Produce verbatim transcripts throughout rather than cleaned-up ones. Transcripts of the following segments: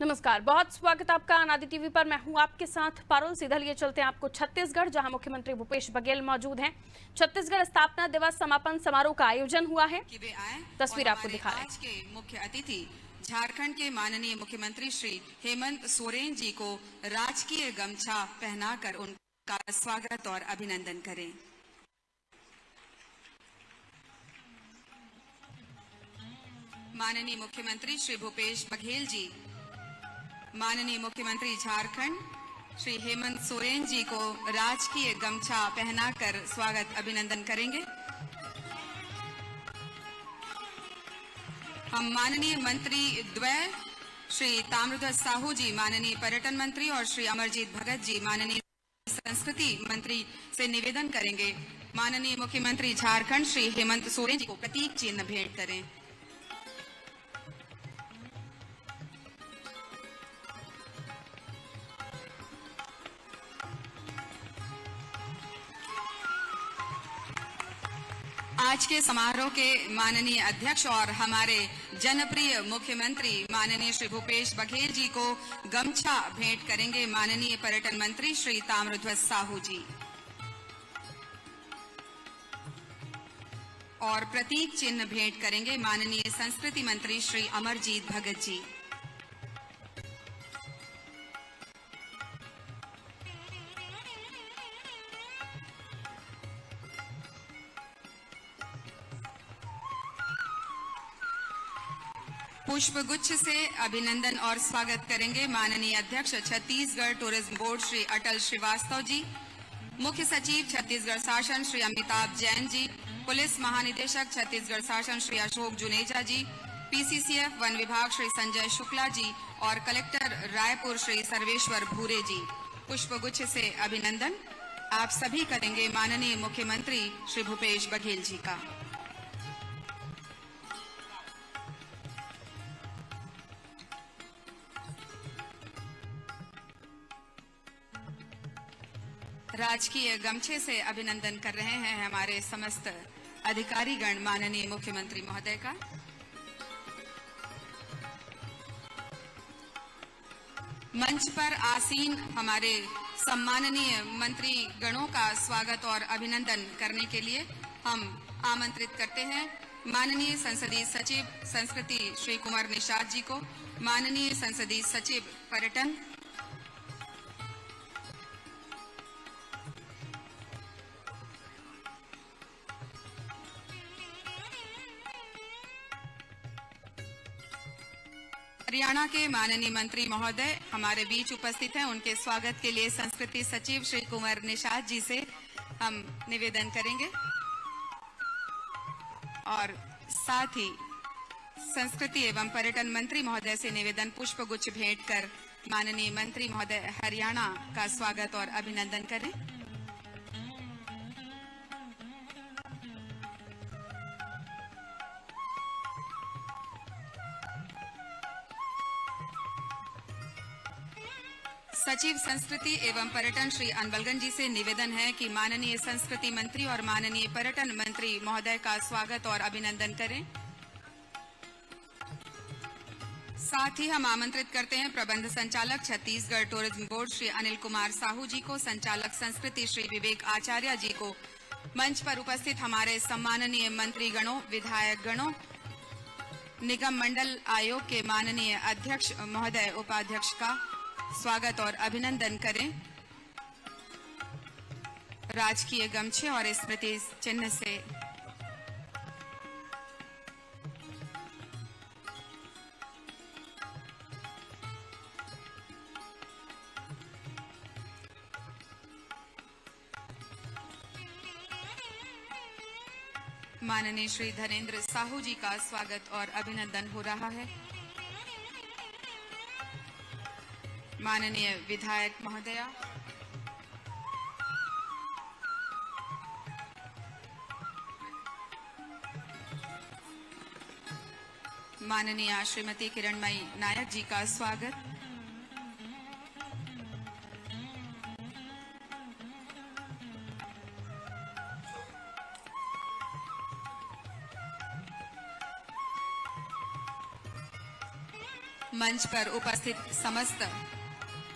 नमस्कार, बहुत स्वागत आपका अनादि टीवी पर। मैं हूं आपके साथ पारुल। सीधा लिए चलते हैं आपको छत्तीसगढ़, जहां मुख्यमंत्री भूपेश बघेल मौजूद हैं। छत्तीसगढ़ स्थापना दिवस समापन समारोह का आयोजन हुआ है। तस्वीर आपको दिखा रहे हैं। आज के मुख्य अतिथि झारखंड के माननीय मुख्यमंत्री श्री हेमंत सोरेन जी को राजकीय गमछा पहनाकर उनका स्वागत और अभिनंदन करें। माननीय मुख्यमंत्री श्री भूपेश बघेल जी, माननीय मुख्यमंत्री झारखंड श्री हेमंत सोरेन जी को राजकीय गमछा पहनाकर स्वागत अभिनंदन करेंगे। हम माननीय मंत्री द्वय श्री ताम्रध्वज साहू जी माननीय पर्यटन मंत्री और श्री अमरजीत भगत जी माननीय संस्कृति मंत्री से निवेदन करेंगे माननीय मुख्यमंत्री झारखंड श्री हेमंत सोरेन जी को प्रतीक चिन्ह भेंट करें। आज के समारोह के माननीय अध्यक्ष और हमारे जनप्रिय मुख्यमंत्री माननीय श्री भूपेश बघेल जी को गमछा भेंट करेंगे माननीय पर्यटन मंत्री श्री ताम्रध्वज साहू जी और प्रतीक चिन्ह भेंट करेंगे माननीय संस्कृति मंत्री श्री अमरजीत भगत जी। पुष्पगुच्छ से अभिनंदन और स्वागत करेंगे माननीय अध्यक्ष छत्तीसगढ़ टूरिज्म बोर्ड श्री अटल श्रीवास्तव जी, मुख्य सचिव छत्तीसगढ़ शासन श्री अमिताभ जैन जी, पुलिस महानिदेशक छत्तीसगढ़ शासन श्री अशोक जुनेजा जी, पीसीसीएफ वन विभाग श्री संजय शुक्ला जी और कलेक्टर रायपुर श्री सर्वेश्वर भूरे जी। पुष्पगुच्छ से अभिनंदन आप सभी करेंगे माननीय मुख्यमंत्री श्री भूपेश बघेल जी का। राजकीय गमछे से अभिनंदन कर रहे हैं हमारे समस्त अधिकारीगण माननीय मुख्यमंत्री महोदय का। मंच पर आसीन हमारे सम्माननीय मंत्री गणों का स्वागत और अभिनंदन करने के लिए हम आमंत्रित करते हैं माननीय संसदीय सचिव संस्कृति श्री कुमार निषाद जी को, माननीय संसदीय सचिव पर्यटन हरियाणा के माननीय मंत्री महोदय हमारे बीच उपस्थित हैं, उनके स्वागत के लिए संस्कृति सचिव श्री कुमार निषाद जी से हम निवेदन करेंगे और साथ ही संस्कृति एवं पर्यटन मंत्री महोदय से निवेदन पुष्पगुच्छ भेंट कर माननीय मंत्री महोदय हरियाणा का स्वागत और अभिनंदन करें। सचिव संस्कृति एवं पर्यटन श्री अन्बलगन जी से निवेदन है कि माननीय संस्कृति मंत्री और माननीय पर्यटन मंत्री महोदय का स्वागत और अभिनंदन करें। साथ ही हम आमंत्रित करते हैं प्रबंध संचालक छत्तीसगढ़ टूरिज्म बोर्ड श्री अनिल कुमार साहू जी को, संचालक संस्कृति श्री विवेक आचार्य जी को, मंच पर उपस्थित हमारे सम्माननीय मंत्रीगणों, विधायक गणों, निगम मंडल आयोग के माननीय अध्यक्ष महोदय, उपाध्यक्ष का स्वागत और अभिनंदन करें। राजकीय गमछे और स्मृति चिन्ह से माननीय श्री धनेंद्र साहू जी का स्वागत और अभिनंदन हो रहा है। माननीय विधायक महोदया, माननीय श्रीमती किरणमयी नायक जी का स्वागत, मंच पर उपस्थित समस्त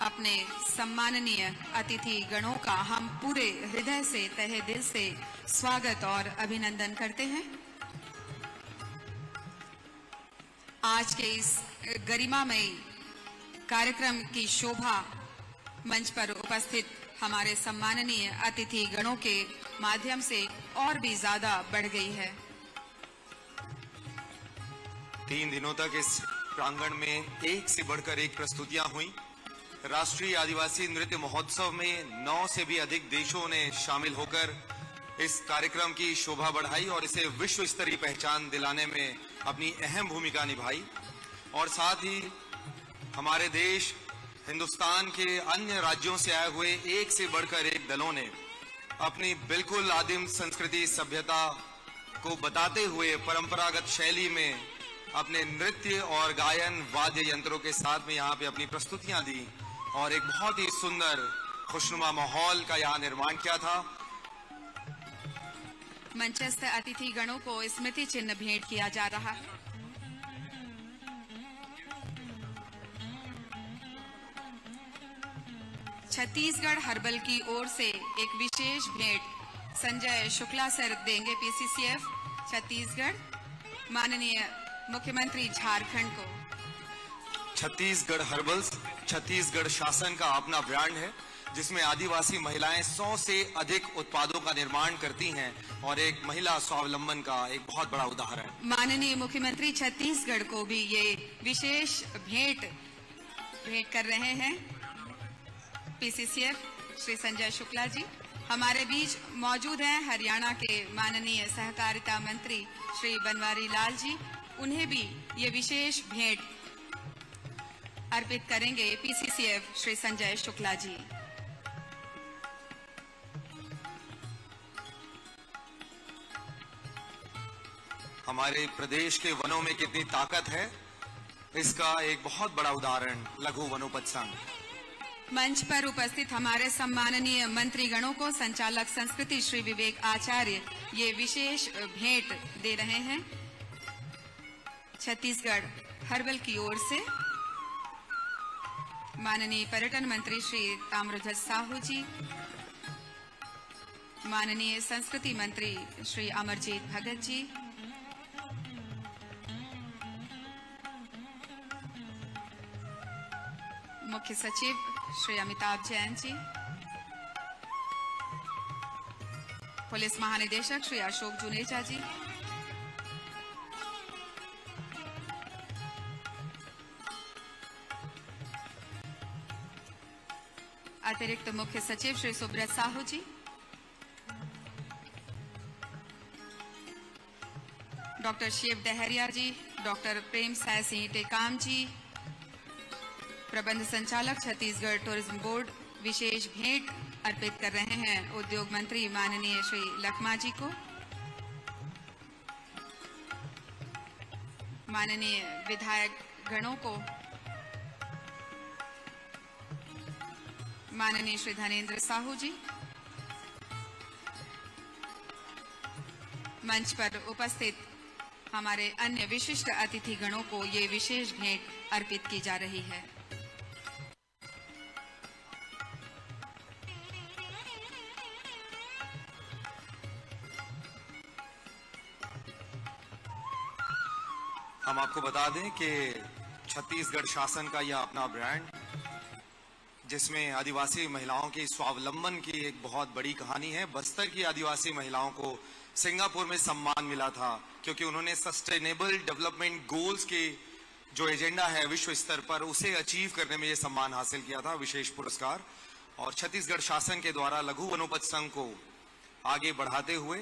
अपने सम्माननीय अतिथि गणों का हम पूरे हृदय से तहे दिल से स्वागत और अभिनंदन करते हैं। आज के इस गरिमामय कार्यक्रम की शोभा मंच पर उपस्थित हमारे सम्माननीय अतिथि गणों के माध्यम से और भी ज्यादा बढ़ गई है। तीन दिनों तक इस प्रांगण में एक से बढ़कर एक प्रस्तुतियां हुई। राष्ट्रीय आदिवासी नृत्य महोत्सव में नौ से भी अधिक देशों ने शामिल होकर इस कार्यक्रम की शोभा बढ़ाई और इसे विश्व स्तरीय पहचान दिलाने में अपनी अहम भूमिका निभाई। और साथ ही हमारे देश हिंदुस्तान के अन्य राज्यों से आए हुए एक से बढ़कर एक दलों ने अपनी बिल्कुल आदिम संस्कृति सभ्यता को बताते हुए परंपरागत शैली में अपने नृत्य और गायन वाद्य यंत्रों के साथ में यहाँ पे अपनी प्रस्तुतियां दी और एक बहुत ही सुंदर खुशनुमा माहौल का यहाँ निर्माण किया था। मंचस्थ अतिथि गणों को स्मृति चिन्ह भेंट किया जा रहा है। छत्तीसगढ़ हर्बल की ओर से एक विशेष भेंट संजय शुक्ला सर देंगे पीसीसीएफ छत्तीसगढ़, माननीय मुख्यमंत्री झारखंड को। छत्तीसगढ़ हर्बल्स छत्तीसगढ़ शासन का अपना ब्रांड है जिसमें आदिवासी महिलाएं सौ से अधिक उत्पादों का निर्माण करती हैं और एक महिला स्वावलंबन का एक बहुत बड़ा उदाहरण है। माननीय मुख्यमंत्री छत्तीसगढ़ को भी ये विशेष भेंट भेंट कर रहे हैं पीसीसीएफ श्री संजय शुक्ला जी। हमारे बीच मौजूद हैं हरियाणा के माननीय सहकारिता मंत्री श्री बनवारी लाल जी, उन्हें भी ये विशेष भेंट अर्पित करेंगे पीसीसीएफ श्री संजय शुक्ला जी। हमारे प्रदेश के वनों में कितनी ताकत है इसका एक बहुत बड़ा उदाहरण लघु वनोपज संघ। मंच पर उपस्थित हमारे सम्माननीय मंत्रीगणों को संचालक संस्कृति श्री विवेक आचार्य ये विशेष भेंट दे रहे हैं छत्तीसगढ़ हर्बल की ओर से। माननीय पर्यटन मंत्री श्री ताम्रध्वज साहू जी, माननीय संस्कृति मंत्री श्री अमरजीत भगत जी, मुख्य सचिव श्री अमिताभ जैन जी, पुलिस महानिदेशक श्री अशोक जुनेजा जी, अतिरिक्त मुख्य सचिव श्री सुब्रत साहू जी, डॉक्टर शिव डहरिया जी, डॉक्टर प्रेम साय सिंह टेकाम जी, प्रबंध संचालक छत्तीसगढ़ टूरिज्म बोर्ड विशेष भेंट अर्पित कर रहे हैं उद्योग मंत्री माननीय श्री लखमा जी को। माननीय विधायक गणों को माननीय श्री धनेंद्र साहू जी। मंच पर उपस्थित हमारे अन्य विशिष्ट अतिथि गणों को ये विशेष भेंट अर्पित की जा रही है। हम आपको बता दें कि छत्तीसगढ़ शासन का यह अपना ब्रांड जिसमें आदिवासी महिलाओं की स्वावलंबन की एक बहुत बड़ी कहानी है। बस्तर की आदिवासी महिलाओं को सिंगापुर में सम्मान मिला था क्योंकि उन्होंने सस्टेनेबल डेवलपमेंट गोल्स के जो एजेंडा है विश्व स्तर पर उसे अचीव करने में ये सम्मान हासिल किया था, विशेष पुरस्कार। और छत्तीसगढ़ शासन के द्वारा लघु वनोपज संघ को आगे बढ़ाते हुए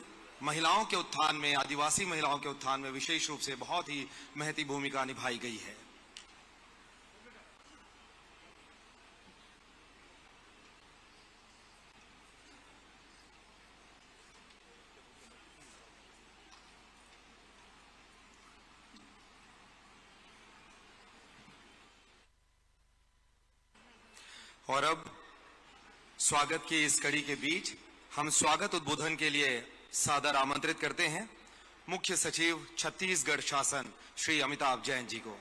महिलाओं के उत्थान में, आदिवासी महिलाओं के उत्थान में विशेष रूप से बहुत ही महती भूमिका निभाई गई है। और अब स्वागत की इस कड़ी के बीच हम स्वागत उद्बोधन के लिए सादर आमंत्रित करते हैं मुख्य सचिव छत्तीसगढ़ शासन श्री अमिताभ जैन जी को।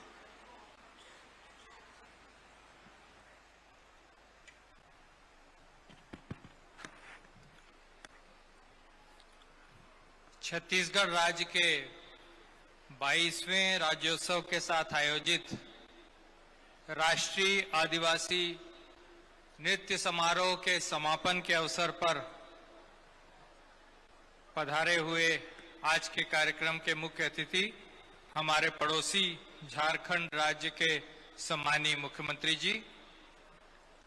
छत्तीसगढ़ राज्य के बाईसवें राज्योत्सव के साथ आयोजित राष्ट्रीय आदिवासी नृत्य समारोह के समापन के अवसर पर पधारे हुए आज के कार्यक्रम के मुख्य अतिथि हमारे पड़ोसी झारखंड राज्य के सम्मानीय मुख्यमंत्री जी,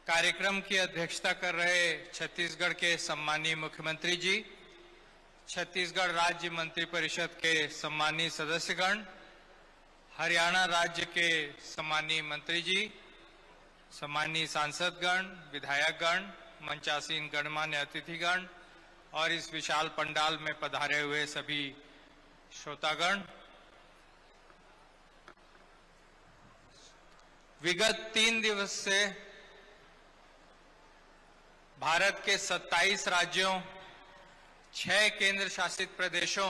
कार्यक्रम की अध्यक्षता कर रहे छत्तीसगढ़ के सम्मानीय मुख्यमंत्री जी, छत्तीसगढ़ राज्य मंत्रिपरिषद के सम्मानीय सदस्यगण, हरियाणा राज्य के सम्मानीय मंत्री जी, सम्मानीय सांसदगण, विधायकगण, मंचासीन गणमान्य अतिथिगण और इस विशाल पंडाल में पधारे हुए सभी श्रोतागण, विगत तीन दिवस से भारत के सत्ताईस राज्यों, छह केंद्र शासित प्रदेशों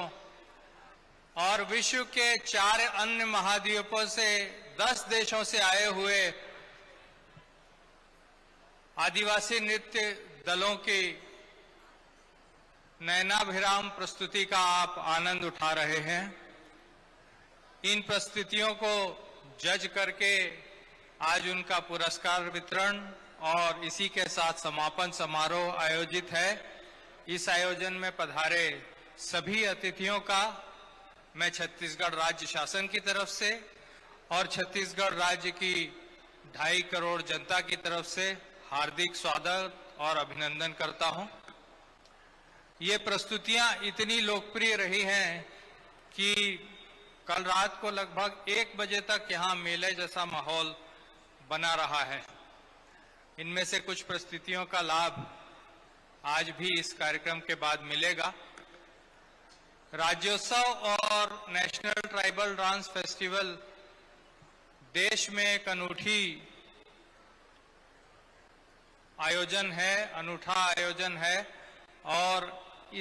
और विश्व के चार अन्य महाद्वीपों से दस देशों से आए हुए आदिवासी नृत्य दलों की नयनाभिराम प्रस्तुति का आप आनंद उठा रहे हैं। इन प्रस्तुतियों को जज करके आज उनका पुरस्कार वितरण और इसी के साथ समापन समारोह आयोजित है। इस आयोजन में पधारे सभी अतिथियों का मैं छत्तीसगढ़ राज्य शासन की तरफ से और छत्तीसगढ़ राज्य की ढाई करोड़ जनता की तरफ से हार्दिक स्वागत और अभिनंदन करता हूं। ये प्रस्तुतियां इतनी लोकप्रिय रही हैं कि कल रात को लगभग एक बजे तक यहाँ मेले जैसा माहौल बना रहा है। इनमें से कुछ प्रस्तुतियों का लाभ आज भी इस कार्यक्रम के बाद मिलेगा। राज्योत्सव और नेशनल ट्राइबल डांस फेस्टिवल देश में एक अनूठी आयोजन है, अनूठा आयोजन है और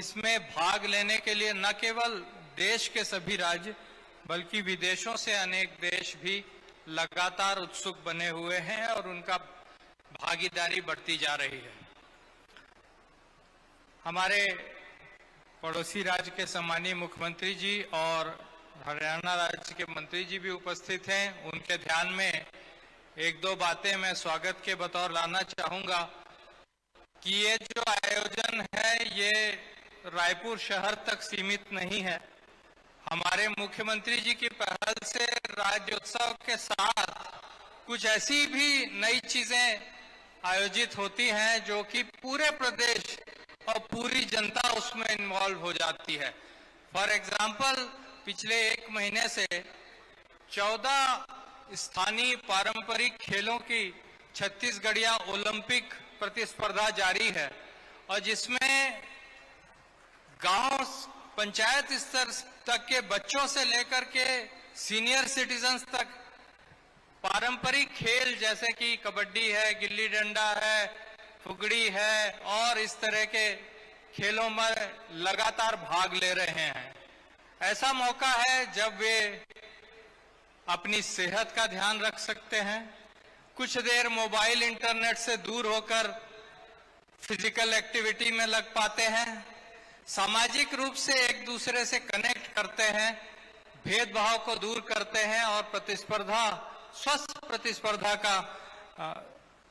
इसमें भाग लेने के लिए न केवल देश के सभी राज्य बल्कि विदेशों से अनेक देश भी लगातार उत्सुक बने हुए हैं और उनका भागीदारी बढ़ती जा रही है। हमारे पड़ोसी राज्य के सम्मानीय मुख्यमंत्री जी और हरियाणा राज्य के मंत्री जी भी उपस्थित हैं। उनके ध्यान में एक दो बातें मैं स्वागत के बतौर लाना चाहूँगा कि ये जो आयोजन है ये रायपुर शहर तक सीमित नहीं है। हमारे मुख्यमंत्री जी की पहल से राज्योत्सव के साथ कुछ ऐसी भी नई चीजें आयोजित होती हैं जो कि पूरे प्रदेश और पूरी जनता उसमें इन्वॉल्व हो जाती है। फॉर एग्जाम्पल, पिछले एक महीने से चौदह स्थानीय पारंपरिक खेलों की छत्तीसगढ़िया ओलंपिक प्रतिस्पर्धा जारी है और जिसमें गांव पंचायत स्तर तक के बच्चों से लेकर के सीनियर सिटीजन्स तक पारंपरिक खेल जैसे कि कबड्डी है, गिल्ली डंडा है, फुगड़ी है और इस तरह के खेलों में लगातार भाग ले रहे हैं। ऐसा मौका है जब वे अपनी सेहत का ध्यान रख सकते हैं, कुछ देर मोबाइल इंटरनेट से दूर होकर फिजिकल एक्टिविटी में लग पाते हैं, सामाजिक रूप से एक दूसरे से कनेक्ट करते हैं, भेदभाव को दूर करते हैं और प्रतिस्पर्धा, स्वस्थ प्रतिस्पर्धा का आ,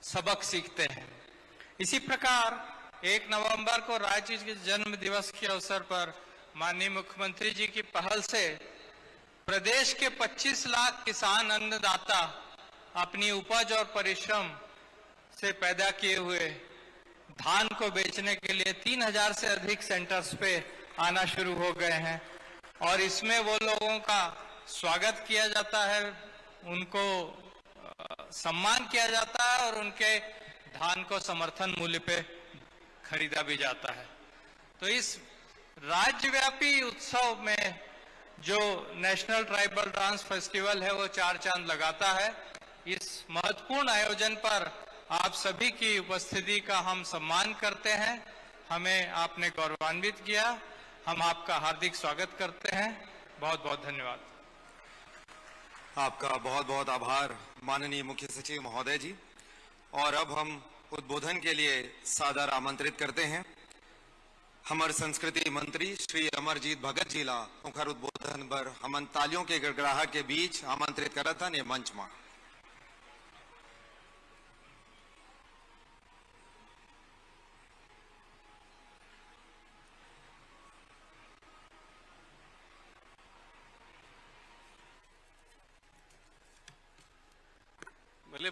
सबक सीखते हैं। इसी प्रकार एक नवंबर को राज्य के जन्म दिवस के अवसर पर माननीय मुख्यमंत्री जी की पहल से प्रदेश के पच्चीस लाख किसान अन्नदाता अपनी उपज और परिश्रम से पैदा किए हुए धान को बेचने के लिए तीन हज़ार से अधिक सेंटर्स पे आना शुरू हो गए हैं और इसमें वो लोगों का स्वागत किया जाता है, उनको सम्मान किया जाता है और उनके धान को समर्थन मूल्य पे खरीदा भी जाता है। तो इस राज्यव्यापी उत्सव में जो नेशनल ट्राइबल डांस फेस्टिवल है वो चार चांद लगाता है। इस महत्वपूर्ण आयोजन पर आप सभी की उपस्थिति का हम सम्मान करते हैं। हमें आपने गौरवान्वित किया, हम आपका हार्दिक स्वागत करते हैं। बहुत बहुत धन्यवाद। आपका बहुत बहुत आभार माननीय मुख्य सचिव महोदय जी। और अब हम उद्बोधन के लिए सादर आमंत्रित करते हैं हमारे संस्कृति मंत्री श्री अमरजीत भगत जिला मुखर उद्बोधन पर हमन तालियों के गड़गड़ाहट के बीच आमंत्रित करत हन ये मंच में।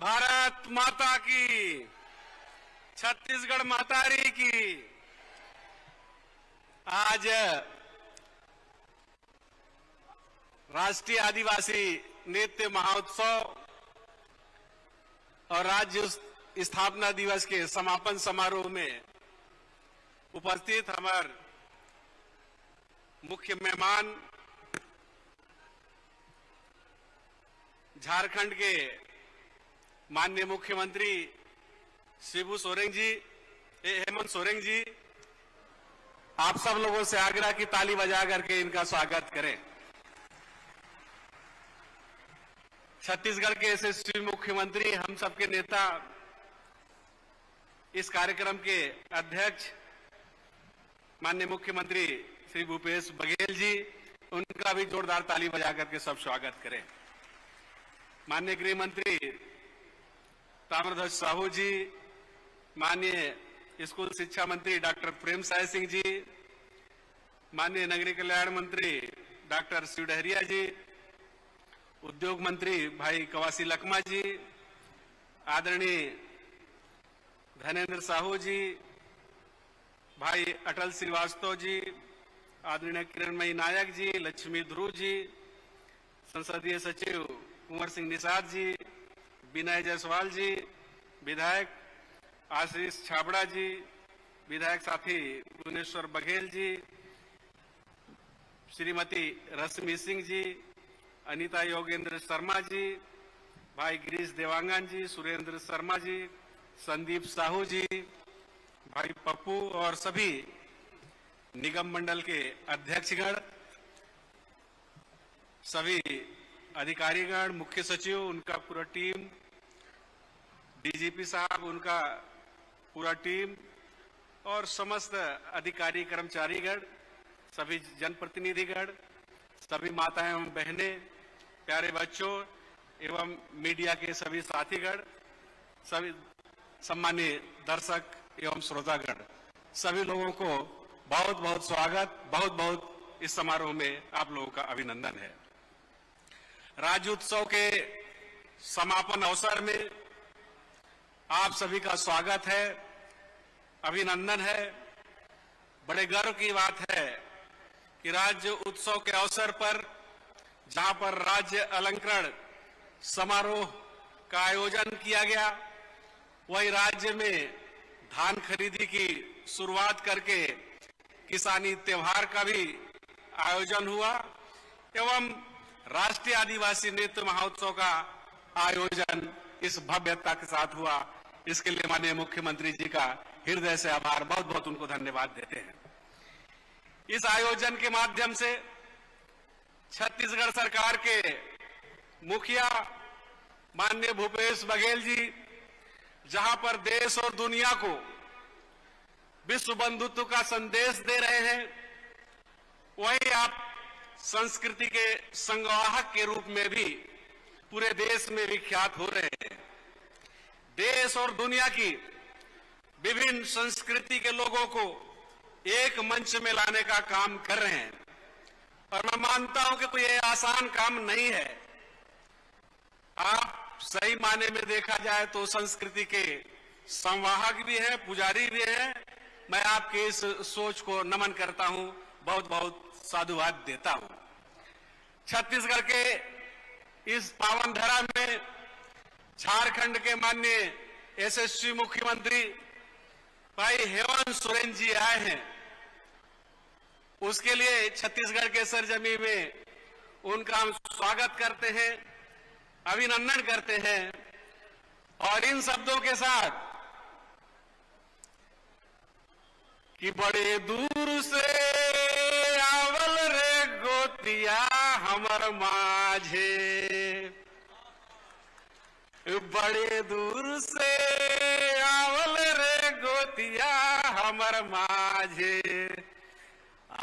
भारत माता की, छत्तीसगढ़ महतारी की। आज राष्ट्रीय आदिवासी नृत्य महोत्सव और राज्य स्थापना दिवस के समापन समारोह में उपस्थित हमार मुख्य मेहमान झारखंड के माननीय मुख्यमंत्री शिबू सोरेन जी, हेमंत सोरेन जी, आप सब लोगों से आग्रह की ताली बजा करके इनका स्वागत करें। छत्तीसगढ़ के यशस्वी मुख्यमंत्री, हम सबके नेता, इस कार्यक्रम के अध्यक्ष माननीय मुख्यमंत्री श्री भूपेश बघेल जी, उनका भी जोरदार ताली बजा करके सब स्वागत करें। माननीय गृह मंत्री ताम्रध्वज साहू जी, माननीय स्कूल शिक्षा मंत्री डॉक्टर प्रेम साय सिंह जी, माननीय नगरीय कल्याण मंत्री डॉक्टर शिव डहरिया जी, उद्योग मंत्री भाई कवासी लखमा जी, आदरणीय धनेंद्र साहू जी, भाई अटल श्रीवास्तव जी, आदरणीय किरणमयी नायक जी, लक्ष्मी ध्रुव जी, संसदीय सचिव कुमार निषाद जी, विनय जायसवाल जी, विधायक आशीष छाबड़ा जी, विधायक साथी भुवनेश्वर बघेल जी, श्रीमती रश्मि सिंह जी, अनीता योगेंद्र शर्मा जी, भाई गिरीश देवांगन जी, सुरेंद्र शर्मा जी, संदीप साहू जी, भाई पप्पू और सभी निगम मंडल के अध्यक्षगण, सभी अधिकारीगण, मुख्य सचिव, उनका पूरा टीम, डीजीपी साहब, उनका पूरा टीम और समस्त अधिकारी कर्मचारीगण, सभी जनप्रतिनिधिगण, सभी माताएं एवं बहनें, प्यारे बच्चों एवं मीडिया के सभी साथीगण, सभी सम्मानीय दर्शक एवं श्रोतागण, सभी लोगों को बहुत बहुत स्वागत, बहुत बहुत इस समारोह में आप लोगों का अभिनंदन है। राज्योत्सव के समापन अवसर में आप सभी का स्वागत है, अभिनंदन है। बड़े गर्व की बात है कि राज्य उत्सव के अवसर पर जहां पर राज्य अलंकरण समारोह का आयोजन किया गया, वही राज्य में धान खरीदी की शुरुआत करके किसानी त्योहार का भी आयोजन हुआ एवं राष्ट्रीय आदिवासी नृत्य महोत्सव का आयोजन इस भव्यता के साथ हुआ। इसके लिए माननीय मुख्यमंत्री जी का हृदय से आभार, बहुत बहुत उनको धन्यवाद देते हैं। इस आयोजन के माध्यम से छत्तीसगढ़ सरकार के मुखिया माननीय भूपेश बघेल जी, जहां पर देश और दुनिया को विश्व बंधुत्व का संदेश दे रहे हैं, वही आप संस्कृति के संवाहक के रूप में भी पूरे देश में विख्यात हो रहे हैं। देश और दुनिया की विभिन्न संस्कृति के लोगों को एक मंच में लाने का काम कर रहे हैं और मैं मानता हूं कि कोई आसान काम नहीं है। आप सही माने में देखा जाए तो संस्कृति के संवाहक भी हैं, पुजारी भी हैं। मैं आपकी इस सोच को नमन करता हूं, बहुत बहुत साधुवाद देता हूं। छत्तीसगढ़ के इस पावन धरा में झारखंड के माननीय यशस्वी मुख्यमंत्री भाई हेमंत सोरेन जी आए हैं, उसके लिए छत्तीसगढ़ के सरजमी में उनका हम स्वागत करते हैं, अभिनंदन करते हैं। और इन शब्दों के साथ कि बड़े दूर से आवल रे गोतिया हमर माझे, बड़े दूर से आवल रे गोतिया हमर माझे।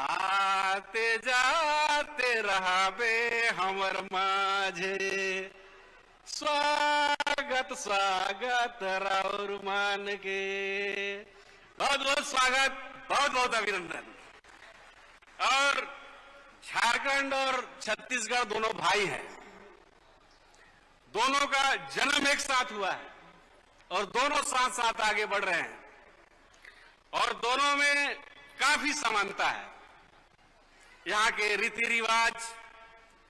आते जाते रहबे हमर माझे, स्वागत स्वागत राउर मान के। बहुत बहुत स्वागत, बहुत बहुत अभिनंदन। और झारखंड और छत्तीसगढ़ दोनों भाई हैं, दोनों का जन्म एक साथ हुआ है और दोनों साथ साथ आगे बढ़ रहे हैं और दोनों में काफी समानता है। यहाँ के रीति रिवाज,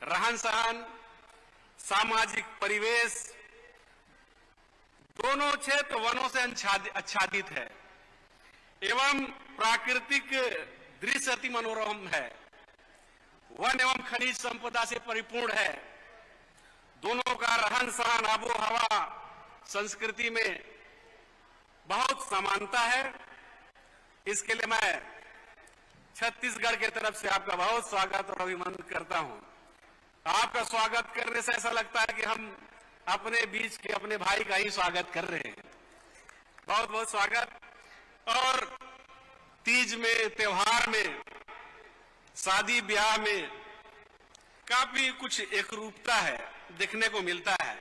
रहन सहन, सामाजिक परिवेश, दोनों क्षेत्र वनों से आच्छादित है एवं प्राकृतिक दृश्य अति मनोरम है। वन एवं खनिज संपदा से परिपूर्ण है। दोनों का रहन सहन, आबो हवा, संस्कृति में बहुत समानता है। इसके लिए मैं छत्तीसगढ़ के तरफ से आपका बहुत स्वागत और अभिनंदन करता हूं। आपका स्वागत करने से ऐसा लगता है कि हम अपने बीच के अपने भाई का ही स्वागत कर रहे हैं। बहुत बहुत स्वागत। और तीज में, त्योहार में, शादी ब्याह में काफी कुछ एकरूपता है, देखने को मिलता है।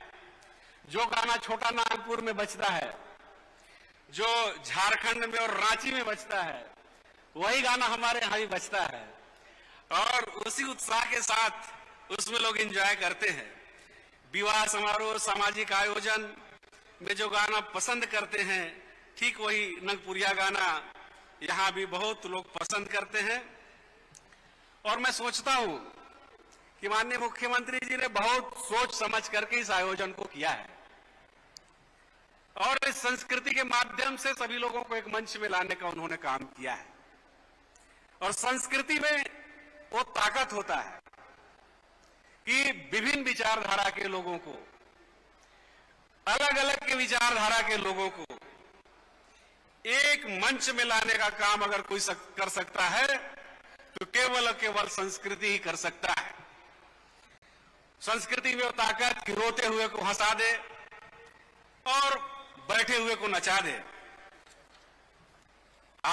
जो गाना छोटा नागपुर में बजता है, जो झारखंड में और रांची में बजता है, वही गाना हमारे यहाँ भी बजता है और उसी उत्साह के साथ उसमें लोग एंजॉय करते हैं। विवाह समारोह, सामाजिक आयोजन में जो गाना पसंद करते हैं, ठीक वही नगपुरिया गाना यहाँ भी बहुत लोग पसंद करते हैं। और मैं सोचता हूँ कि माननीय मुख्यमंत्री जी ने बहुत सोच समझ करके इस आयोजन को किया है और इस संस्कृति के माध्यम से सभी लोगों को एक मंच में लाने का उन्होंने काम किया है। और संस्कृति में वो ताकत होता है कि विभिन्न विचारधारा के लोगों को, अलग अलग के विचारधारा के लोगों को एक मंच में लाने का काम अगर कोई सक, कर सकता है तो केवल और केवल संस्कृति ही कर सकता है। संस्कृति में वो ताकत कि रोते हुए को हंसा दे और बैठे हुए को नचा दे।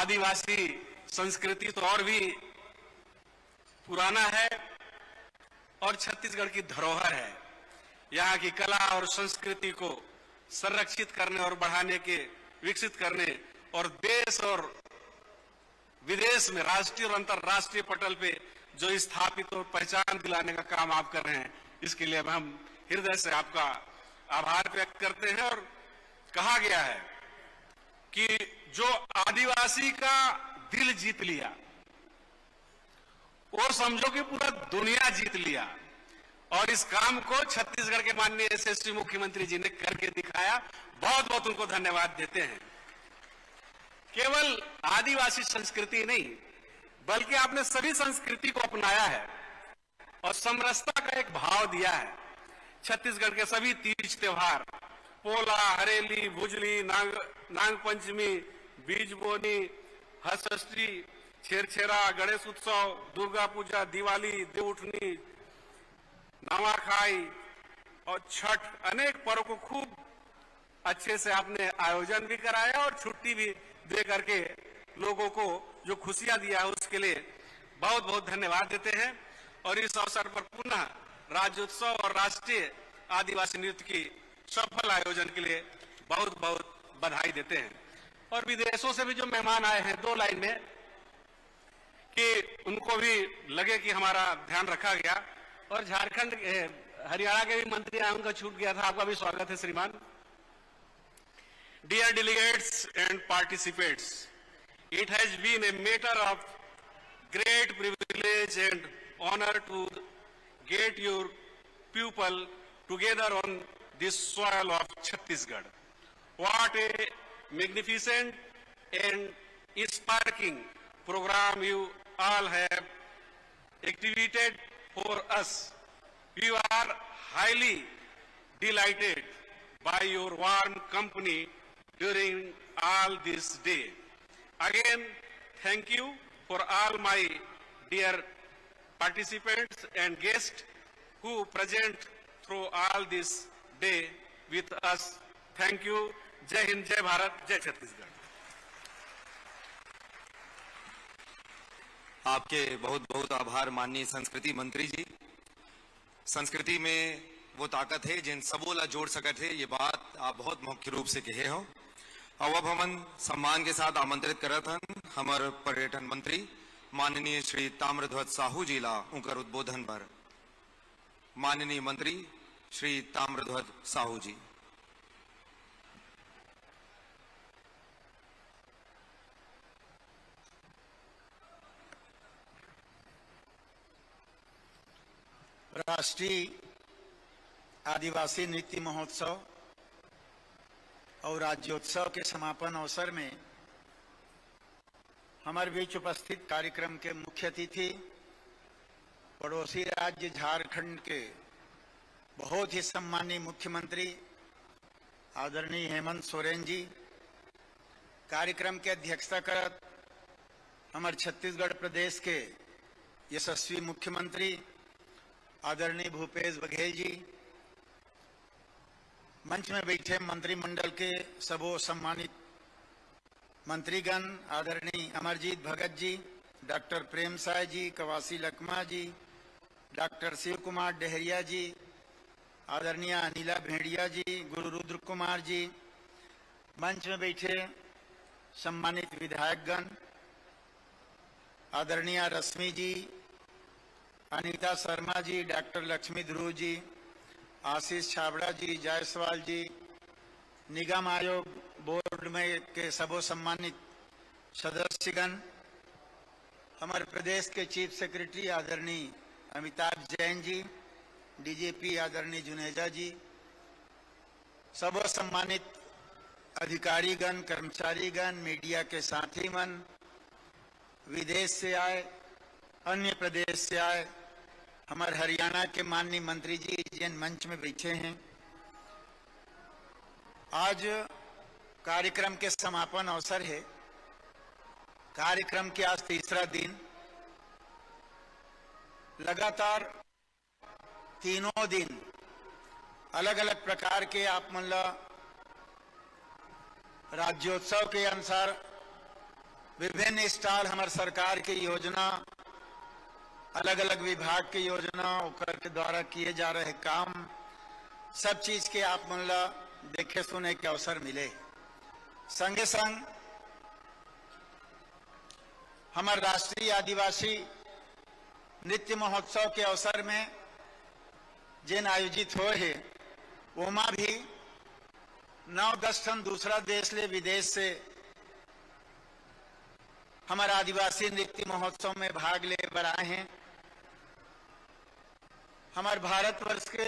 आदिवासी संस्कृति तो और भी पुराना है और छत्तीसगढ़ की धरोहर है। यहाँ की कला और संस्कृति को संरक्षित करने और बढ़ाने के, विकसित करने और देश और विदेश में राष्ट्रीय और अंतर्राष्ट्रीय पटल पे जो स्थापित और पहचान दिलाने का काम आप कर रहे हैं, इसके लिए हम हृदय से आपका आभार व्यक्त करते हैं। और कहा गया है कि जो आदिवासी का दिल जीत लिया और समझो कि पूरा दुनिया जीत लिया। और इस काम को छत्तीसगढ़ के माननीय यशस्वी मुख्यमंत्री जी ने करके दिखाया। बहुत बहुत उनको धन्यवाद देते हैं। केवल आदिवासी संस्कृति नहीं बल्कि आपने सभी संस्कृति को अपनाया है और समरसता का एक भाव दिया है। छत्तीसगढ़ के सभी तीज त्योहार, पोला, हरेली, भुजली, नाग नाग पंचमी, बीज बोनी, हसष्ठी, छेरछेरा, गणेश उत्सव, दुर्गा पूजा, दिवाली, देवउठनी, नवाखाई और छठ, अनेक पर्व को खूब अच्छे से आपने आयोजन भी कराया और छुट्टी भी दे करके लोगों को जो खुशियां दिया उसके लिए बहुत बहुत धन्यवाद देते हैं। और इस अवसर पर पुनः राज्योत्सव और राष्ट्रीय आदिवासी नृत्य की सफल आयोजन के लिए बहुत बहुत बधाई देते हैं। और विदेशों से भी जो मेहमान आए हैं, दो लाइन में, कि उनको भी लगे कि हमारा ध्यान रखा गया। और झारखंड, हरियाणा के भी मंत्री आए, उनका छूट गया था, आपका भी स्वागत है श्रीमान। Dear delegates and participates, it has been a matter of great privilege and honour to get your people together on this soil of Chhattisgarh. What a magnificent and inspiring program you all have activated for us. We are highly delighted by your warm company during all this day. Again, thank you for all my dear participants and guests who present through all this day with us. Thank you. Jai Hind, Jai Bharat, Jai Chhattisgarh. आपके बहुत बहुत आभार माननीय संस्कृति मंत्री जी। संस्कृति में वो ताकत है जिन सबोला जोड़ सकते है, ये बात आप बहुत मुख्य रूप से कहे हो। और अब हमन सम्मान के साथ आमंत्रित करत हन हमारे पर्यटन मंत्री माननीय श्री ताम्रध्वज साहू जी ला उनकर उद्बोधन पर। माननीय मंत्री श्री ताम्रध्वज साहू जी। राष्ट्रीय आदिवासी नृत्य महोत्सव और राज्योत्सव के समापन अवसर में हमारे बीच उपस्थित कार्यक्रम के मुख्य अतिथि पड़ोसी राज्य झारखंड के बहुत ही सम्मानीय मुख्यमंत्री आदरणीय हेमंत सोरेन जी, कार्यक्रम के अध्यक्षता करत हमारे छत्तीसगढ़ प्रदेश के यशस्वी मुख्यमंत्री आदरणीय भूपेश बघेल जी, मंच में बैठे मंत्रिमंडल के सबो सम्मानित मंत्रीगण आदरणीय अमरजीत भगत जी, डॉक्टर प्रेम साय जी, कवासी लखमा जी, डॉक्टर शिव कुमार डहरिया जी, आदरणीय अनिला भेड़िया जी, गुरु रुद्र कुमार जी, मंच में बैठे सम्मानित विधायकगण आदरणीय रश्मि जी, अनीता शर्मा जी, डॉक्टर लक्ष्मी ध्रुव जी, आशीष छाबड़ा जी, जायसवाल जी, निगम आयोग बोर्ड में के सबो सम्मानित सदस्यगण, हमारे प्रदेश के चीफ सेक्रेटरी आदरणीय अमिताभ जैन जी, डीजीपी आदरणीय जुनेजा जी, सबो सम्मानित अधिकारीगण, कर्मचारीगण, मीडिया के साथी मन, विदेश से आए, अन्य प्रदेश से आए, हमारे हरियाणा के माननीय मंत्री जी जिन मंच में बैठे हैं। आज कार्यक्रम के समापन अवसर है। कार्यक्रम के आज तीसरा दिन लगातार तीनों दिन अलग अलग प्रकार के आप मनला राज्योत्सव के अनुसार विभिन्न स्टाल हमारे सरकार की योजना, अलग अलग विभाग की योजना के द्वारा किए जा रहे काम, सब चीज के आप मनला देखे सुने के अवसर मिले। संगे संग हमारे राष्ट्रीय आदिवासी नृत्य महोत्सव के अवसर में जिन आयोजित हो है ओमा भी नौ दस ठन दूसरा देश ले विदेश से हमारे आदिवासी नृत्य महोत्सव में भाग ले बर आए हैं। हमारे भारतवर्ष के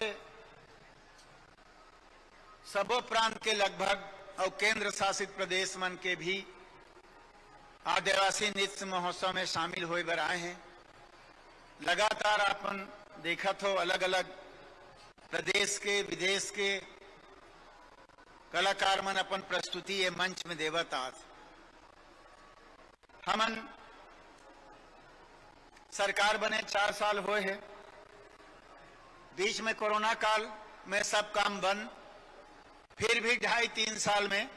सबो प्रांत के लगभग और केंद्र शासित प्रदेश मन के भी आदिवासी नृत्य महोत्सव में शामिल होए बर आए हैं। लगातार अपन देखत हो अलग अलग प्रदेश के विदेश के कलाकार मन अपन प्रस्तुति ये मंच में देवत। आज हमन सरकार बने चार साल हुए हैं, बीच में कोरोना काल में सब काम बंद, फिर भी ढाई तीन साल में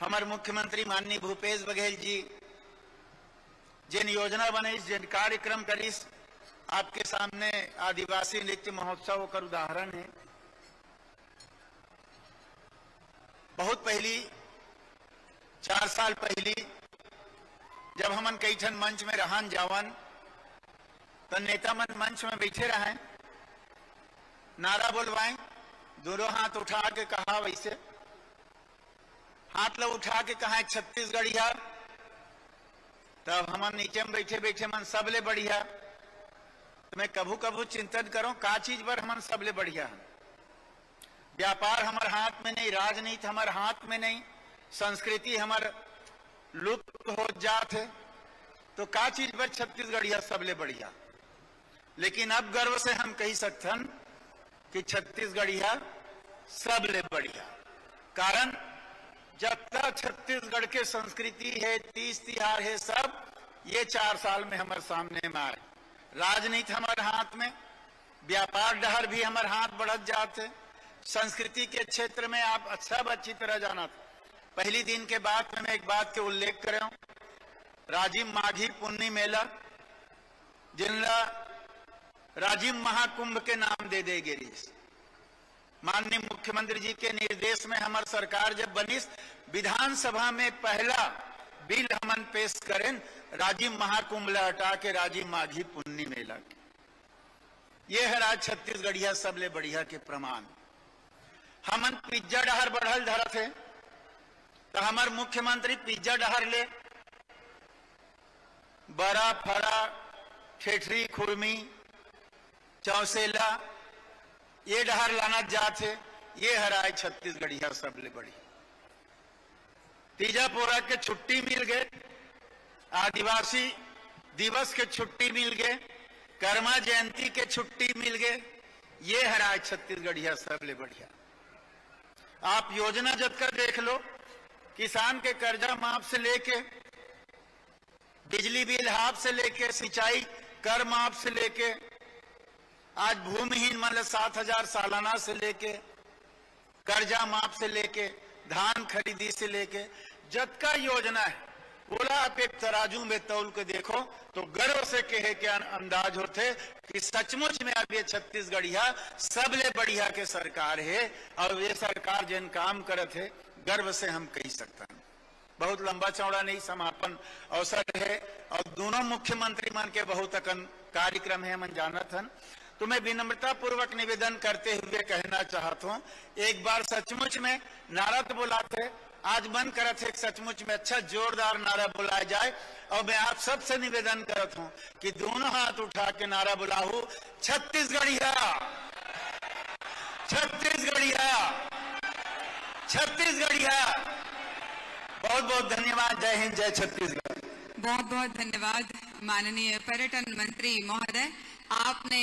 हमारे मुख्यमंत्री माननीय भूपेश बघेल जी जिन योजना बने, जिन कार्यक्रम करी, आपके सामने आदिवासी नृत्य महोत्सव का उदाहरण है। बहुत पहली चार साल पहली जब हमन कई ठन मंच में रहन जावन तो नेता मन मंच में बैठे रहे, नारा बोलवाए, दोनों हाथ उठा के कहा, वैसे हाथ लोग उठा के कहा छत्तीसगढ़िया, तब हमन नीचे में बैठे बैठे मन सबले बढ़िया। तो मैं कभू कभू चिंतन करूं का चीज पर हमन सबले बढ़िया है। व्यापार हमारे हाथ में नहीं, राजनीति हमारे हाथ में नहीं, संस्कृति हमारे लुप्त हो जाते तो का चीज पर छत्तीसगढ़िया सबले बढ़िया। लेकिन अब गर्व से हम कही सकथन कि छत्तीसगढ़िया सबले बढ़िया, कारण जब तक छत्तीसगढ़ के संस्कृति है, तीज त्योहार है, सब ये चार साल में हमारे सामने में आए। राजनीति हमारे हाथ में, व्यापार डहर भी हमारे हाथ बढ़त जाते, संस्कृति के क्षेत्र में आप सब अच्छी तरह जाना था। पहली दिन के बाद में मैं एक बात के उल्लेख कर रहा हूं, राजीव माघी पुन्नी मेला जिनला राजीव महाकुंभ के नाम दे दे गिरीश। माननीय मुख्यमंत्री जी के निर्देश में हमार सरकार जब बनिस विधानसभा में पहला बिल हमन पेश करें राजीव महाकुंभ ला हटा के राजीव माघी पुन्नी मेला के। ये है राज छत्तीसगढ़िया सबले बढ़िया के प्रमाण। हमन पिज्जा डहर बढ़ल धरा थे तो हमार मुख्यमंत्री पिज्जा डहर ले बड़ा फड़ा ठेठरी खुरमी चौसेला ये डहर लाना जाते। ये हराए छत्तीसगढ़िया सबले बड़ी। तीजापोरा के छुट्टी मिल गए, आदिवासी दिवस के छुट्टी मिल गए, कर्मा जयंती के छुट्टी मिल गए। ये हराए छत्तीसगढ़िया सबले बढ़िया। आप योजना जब कर देख लो, किसान के कर्जा माफ से लेके बिजली बिल हाफ से लेके सिंचाई कर माफ से लेके आज भूमिहीन मतलब सात हजार सालाना से लेके कर्जा माफ से लेके धान खरीदी से लेके जत का योजना है बोला। आप एक तराजू में तौल के देखो तो गर्व से कहे के अंदाज होते कि सचमुच में अब ये छत्तीसगढ़िया सबले बढ़िया के सरकार है। और ये सरकार जिन काम करत है गर्व से हम कह सकते हैं। बहुत लंबा चौड़ा नहीं समापन अवसर है और दोनों मुख्यमंत्री मन के बहुत अकन कार्यक्रम है मन जानथन। तो मैं विनम्रता पूर्वक निवेदन करते हुए कहना चाहता हूँ, एक बार सचमुच में नारा तो बुलाते आज मन करत है सचमुच में अच्छा जोरदार नारा बुलाया जाए। और मैं आप सबसे निवेदन करता हूँ कि दोनों हाथ उठा के नारा बुलाऊ छत्तीसगढ़िया छत्तीसगढ़िया छत्तीसगढ़िया। बहुत बहुत धन्यवाद। जय हिंद, जय छत्तीसगढ़। बहुत बहुत धन्यवाद माननीय पर्यटन मंत्री महोदय। आपने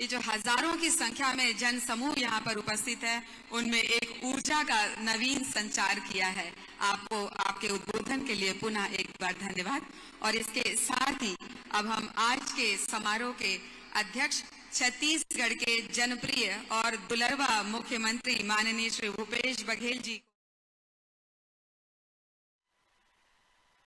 ये जो हजारों की संख्या में जन समूह यहाँ पर उपस्थित है उनमें एक ऊर्जा का नवीन संचार किया है। आपको आपके उद्बोधन के लिए पुनः एक बार धन्यवाद। और इसके साथ ही अब हम आज के समारोह के अध्यक्ष छत्तीसगढ़ के जनप्रिय और दुलर्वा मुख्यमंत्री माननीय श्री भूपेश बघेल जी